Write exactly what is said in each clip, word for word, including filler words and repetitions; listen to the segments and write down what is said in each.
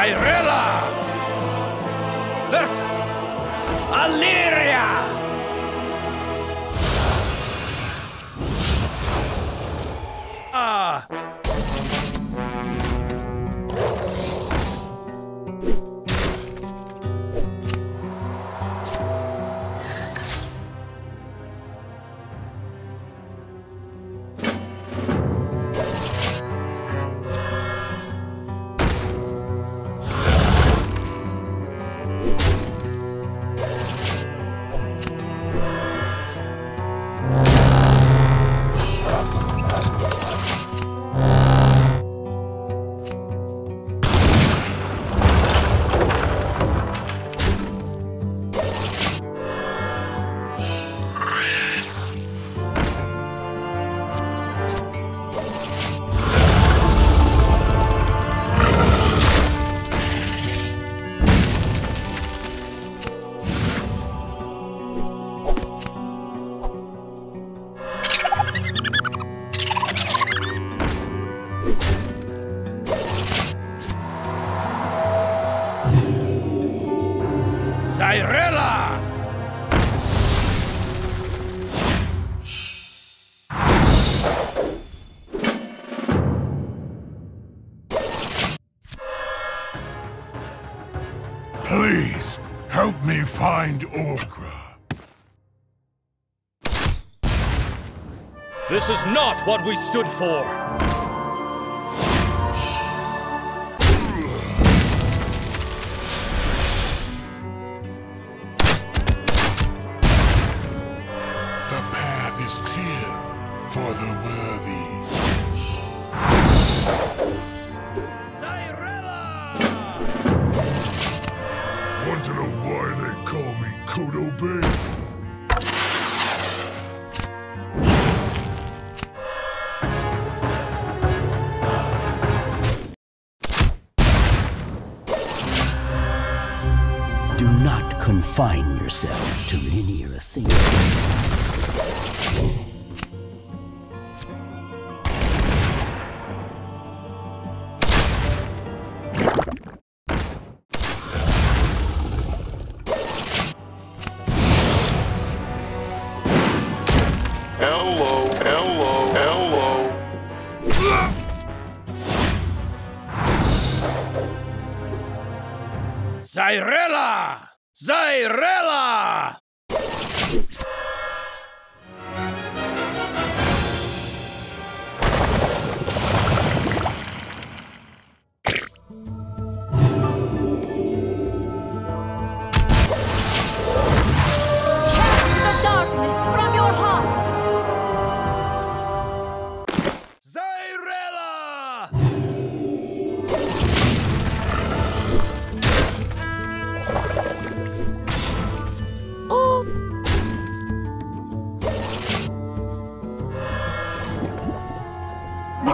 Xyrella versus Alleria! Ah! Uh. Xyrella! Please, help me find Orcra. This is not what we stood for! Want to know why they call me Kodo Bay? Do not confine yourself to linear thinking. Hello, hello, hello. Xyrella! Xyrella!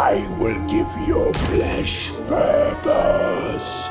I will give your flesh purpose.